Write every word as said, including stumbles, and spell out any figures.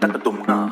ตัดตุ่มหนา